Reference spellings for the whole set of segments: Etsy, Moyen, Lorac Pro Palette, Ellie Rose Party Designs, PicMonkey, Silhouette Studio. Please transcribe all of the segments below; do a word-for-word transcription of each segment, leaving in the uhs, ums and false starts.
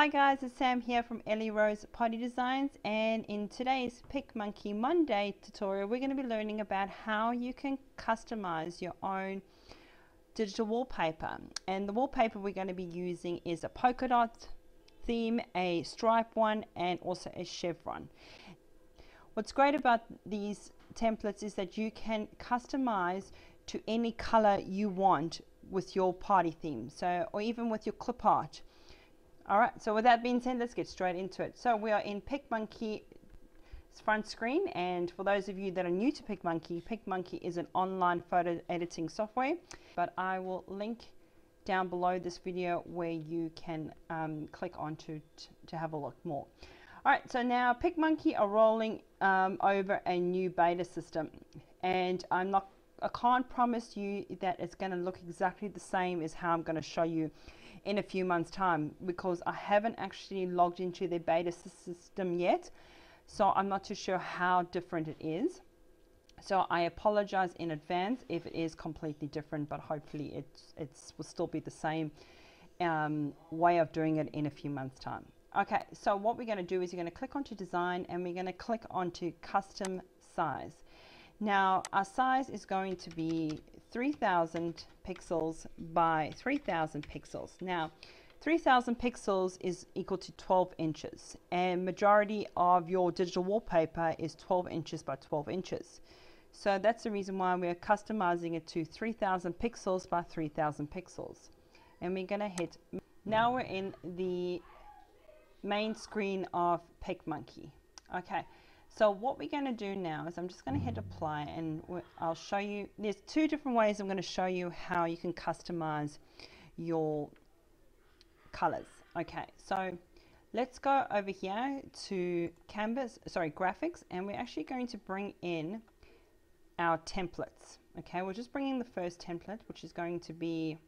Hi guys, it's Sam here from Ellie Rose Party Designs, and in today's PicMonkey Monday tutorial we're going to be learning about how you can customize your own digital wallpaper. And the wallpaper we're going to be using is a polka dot theme, a stripe one, and also a chevron. What's great about these templates is that you can customize to any color you want with your party theme, so or even with your clip art. Alright, so with that being said, let's get straight into it. So we are in PicMonkey's front screen, and for those of you that are new to PicMonkey, PicMonkey is an online photo editing software, but I will link down below this video where you can um, click onto to have a look more. Alright, so now PicMonkey are rolling um, over a new beta system, and I'm not, I can't promise you that it's going to look exactly the same as how I'm going to show you in a few months time, because I haven't actually logged into their beta system yet, so I'm not too sure how different it is. So I apologize in advance if it is completely different, but hopefully it's it's will still be the same um, way of doing it in a few months time. Okay, so what we're going to do is you're going to click onto design, and we're going to click onto custom size. Now our size is going to be three thousand pixels by three thousand pixels. Now three thousand pixels is equal to twelve inches, and majority of your digital wallpaper is twelve inches by twelve inches. So that's the reason why we're customizing it to three thousand pixels by three thousand pixels. And we're going to hit, now we're in the main screen of PicMonkey. Okay. So what we're going to do now is I'm just going to hit apply, and I'll show you, there's two different ways I'm going to show you how you can customize your colors. Okay, so let's go over here to canvas, sorry, graphics, and we're actually going to bring in our templates. Okay, we're just bringing the first template, which is going to be,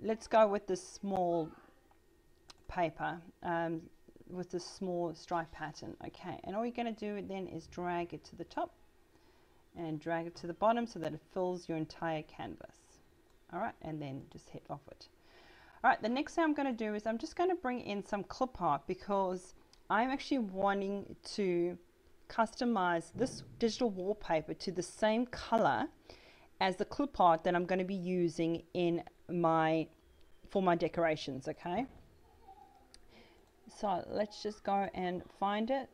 let's go with this small paper. Um, with this small stripe pattern. Okay, and all you're going to do then is drag it to the top and drag it to the bottom so that it fills your entire canvas. Alright, and then just hit off it. Alright, the next thing I'm going to do is I'm just going to bring in some clip art, because I'm actually wanting to customize this digital wallpaper to the same color as the clip art that I'm going to be using in my for my decorations. Okay, so let's just go and find it.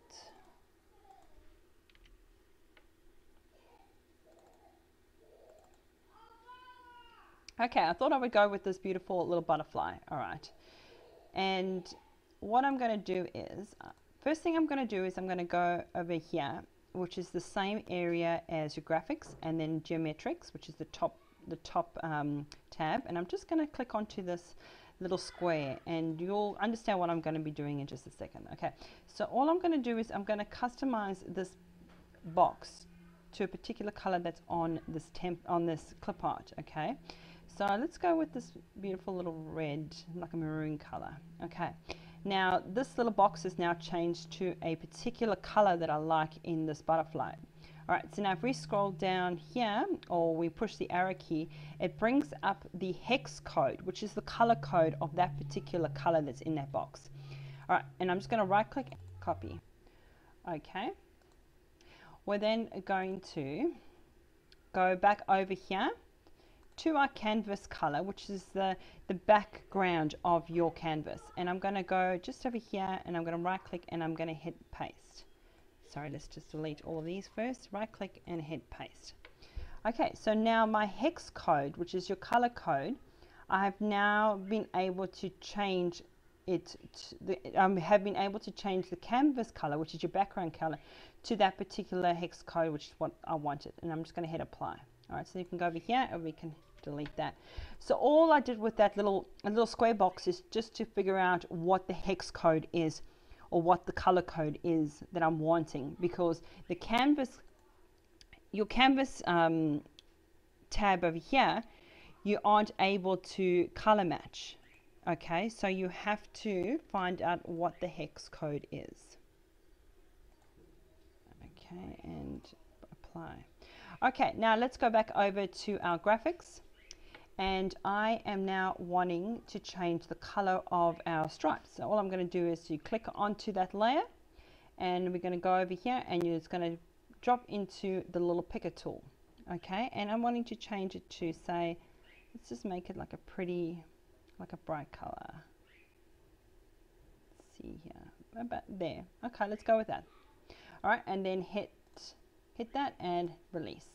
Okay, I thought I would go with this beautiful little butterfly. All right, and what I'm going to do is, first thing I'm going to do is I'm going to go over here, which is the same area as your graphics, and then geometrics, which is the top the top um, tab, and I'm just going to click onto this little square, and you'll understand what I'm going to be doing in just a second. Okay, so all I'm going to do is I'm going to customize this box to a particular color that's on this temp on this clip art. Okay, so let's go with this beautiful little red, like a maroon color. Okay, now this little box is now changed to a particular color that I like in this butterfly. Alright, so now if we scroll down here, or we push the arrow key, it brings up the hex code, which is the color code of that particular color that's in that box. Alright, and I'm just going to right click, copy. Okay, we're then going to go back over here to our canvas color, which is the, the background of your canvas. And I'm going to go just over here, and I'm going to right click, and I'm going to hit paste. Sorry, let's just delete all of these first. Right click and hit paste. Okay, so now my hex code, which is your color code, I have now been able to change it. To the, um, have been able to change the canvas color, which is your background color, to that particular hex code, which is what I wanted. And I'm just going to hit apply. All right, so you can go over here, and we can delete that. So all I did with that little little square box is just to figure out what the hex code is, or what the color code is that I'm wanting, because the canvas, your canvas um, tab over here, you aren't able to color match. Okay, so you have to find out what the hex code is. Okay, and apply. Okay, now let's go back over to our graphics, and I am now wanting to change the color of our stripes. So all I'm going to do is you click onto that layer, and we're going to go over here, and you're just going to drop into the little picker tool. Okay, and I'm wanting to change it to, say, let's just make it like a pretty, like a bright color. Let's see here, about there. Okay, let's go with that. All right, and then hit hit that and release,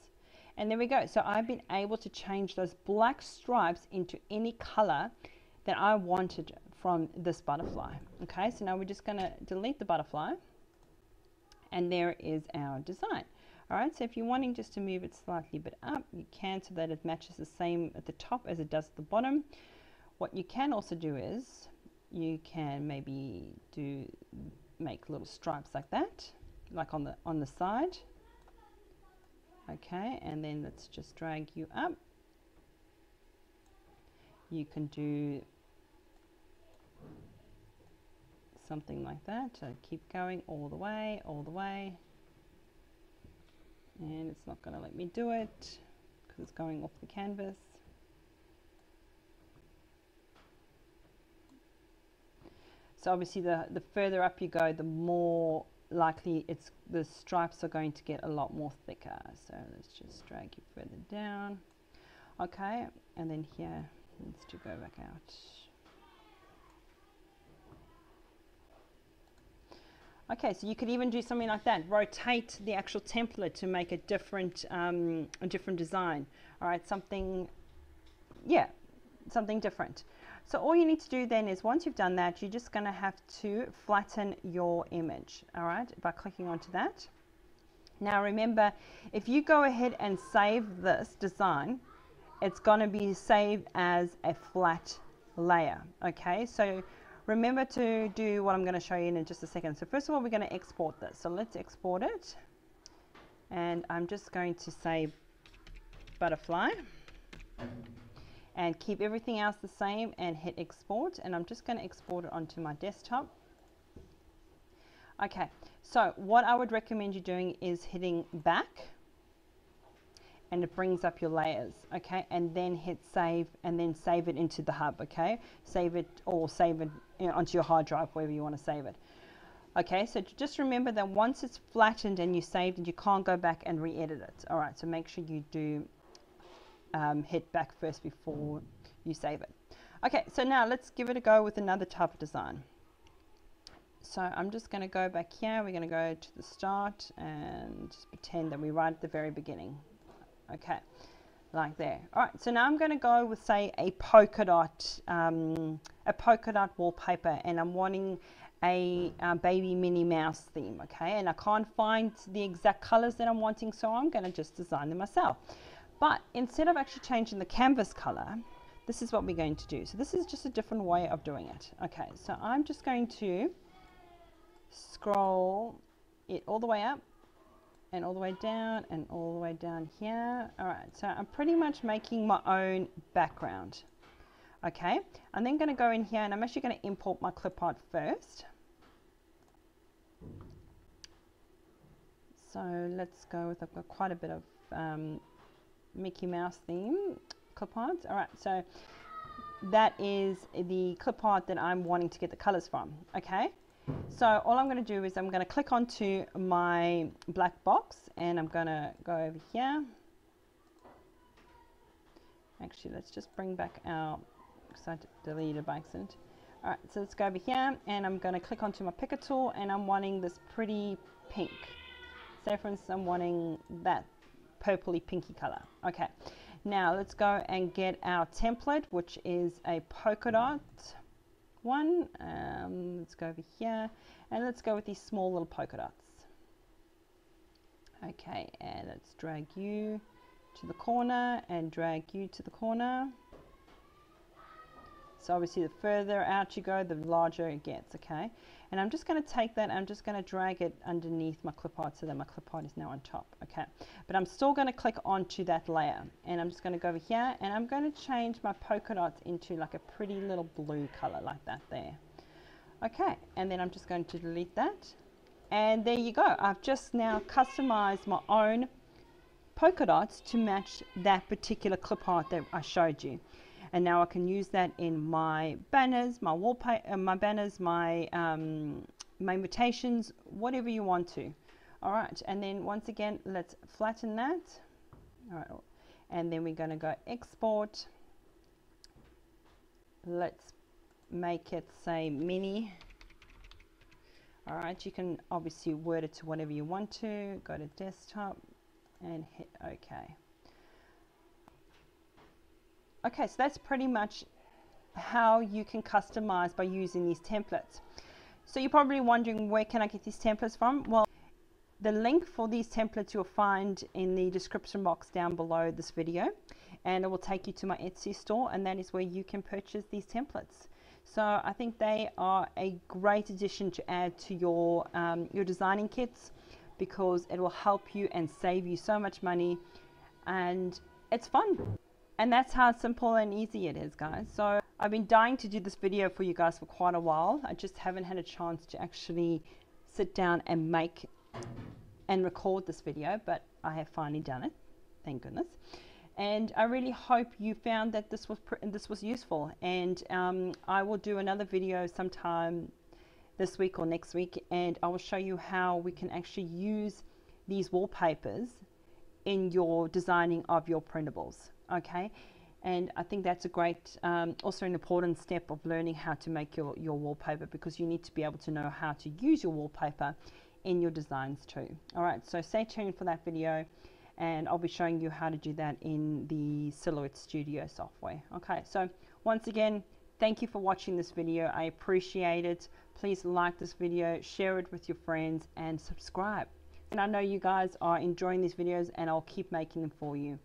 and there we go. So I've been able to change those black stripes into any color that I wanted from this butterfly. Okay, so now we're just going to delete the butterfly, and there is our design. All right, so if you're wanting just to move it slightly bit up, you can, so that it matches the same at the top as it does at the bottom. What you can also do is you can maybe do make little stripes like that, like on the on the side. Okay, and then let's just drag you up. You can do something like that. So keep going all the way, all the way. And it's not going to let me do it because it's going off the canvas. So obviously the, the further up you go, the more likely it's the stripes are going to get a lot more thicker. So let's just drag you further down. Okay, and then here needs to go back out. Okay, so you could even do something like that. Rotate the actual template to make a different, um, a different design. All right, something, yeah, something different. So all you need to do then is, once you've done that, you're just going to have to flatten your image. All right, by clicking onto that. Now remember, if you go ahead and save this design, it's going to be saved as a flat layer. Okay, so remember to do what I'm going to show you in just a second. So first of all, we're going to export this. So let's export it. And I'm just going to say butterfly and keep everything else the same and hit export. And I'm just going to export it onto my desktop. Okay, so what I would recommend you doing is hitting back, and it brings up your layers, okay, and then hit save, and then save it into the hub, okay, save it or save it you know, onto your hard drive, wherever you want to save it. Okay, so just remember that once it's flattened and you saved it, you can't go back and re-edit it. All right, so make sure you do um, hit back first before you save it. Okay, so now let's give it a go with another type of design. So I'm just going to go back here, we're going to go to the start and just pretend that we're right at the very beginning. Okay, like there. All right, so now I'm going to go with, say, a polka dot, um, a polka dot wallpaper, and I'm wanting a uh, baby Minnie Mouse theme. Okay, and I can't find the exact colors that I'm wanting, so I'm going to just design them myself. But instead of actually changing the canvas color, this is what we're going to do. So this is just a different way of doing it. Okay, so I'm just going to scroll it all the way up, and all the way down, and all the way down here. All right, so I'm pretty much making my own background. Okay, I'm then going to go in here, and I'm actually going to import my clip art first. So let's go with, I've got quite a bit of um, Mickey Mouse theme clip art. All right, so that is the clip art that I'm wanting to get the colors from. Okay. So all I'm going to do is I'm going to click onto my black box, and I'm going to go over here. Actually, let's just bring back our, because I deleted by accident. All right, so let's go over here, and I'm going to click onto my picker tool, and I'm wanting this pretty pink. Say for instance, I'm wanting that purpley pinky color. Okay, now let's go and get our template, which is a polka dot one. Um, let's go over here, and let's go with these small little polka dots. Okay, and let's drag you to the corner and drag you to the corner. So obviously the further out you go, the larger it gets. Okay, and I'm just going to take that, I'm just going to drag it underneath my clip art so that my clip art is now on top. Okay, but I'm still going to click onto that layer, and I'm just going to go over here, and I'm going to change my polka dots into like a pretty little blue color like that there. Okay, and then I'm just going to delete that, and there you go. I've just now customized my own polka dots to match that particular clip art that I showed you. And now I can use that in my banners, my wallpaper, my banners, my, um, my invitations, whatever you want to. All right, and then once again, let's flatten that. All right, and then we're going to go export. Let's make it say mini. All right, you can obviously word it to whatever you want to. Go to desktop and hit OK. Okay, so that's pretty much how you can customize by using these templates. So you're probably wondering, where can I get these templates from? Well, the link for these templates you'll find in the description box down below this video, and it will take you to my Etsy store, and that is where you can purchase these templates. So I think they are a great addition to add to your, um, your designing kits, because it will help you and save you so much money, and it's fun. And that's how simple and easy it is, guys. So I've been dying to do this video for you guys for quite a while. I just haven't had a chance to actually sit down and make and record this video, but I have finally done it, thank goodness. And I really hope you found that this was pr this was useful, and um, I will do another video sometime this week or next week, and I will show you how we can actually use these wallpapers in your designing of your printables, okay? And I think that's a great, um, also an important step of learning how to make your, your wallpaper, because you need to be able to know how to use your wallpaper in your designs too. All right, so stay tuned for that video, and I'll be showing you how to do that in the Silhouette Studio software. Okay, so once again, thank you for watching this video. I appreciate it. Please like this video, share it with your friends, and subscribe. And I know you guys are enjoying these videos, and I'll keep making them for you.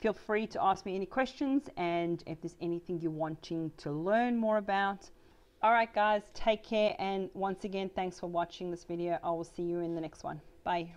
Feel free to ask me any questions, and if there's anything you're wanting to learn more about. All right, guys, take care, and once again, thanks for watching this video. I will see you in the next one. Bye.